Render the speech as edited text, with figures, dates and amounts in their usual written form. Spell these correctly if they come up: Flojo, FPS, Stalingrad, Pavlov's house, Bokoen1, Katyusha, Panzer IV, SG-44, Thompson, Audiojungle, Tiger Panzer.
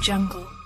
Audiojungle.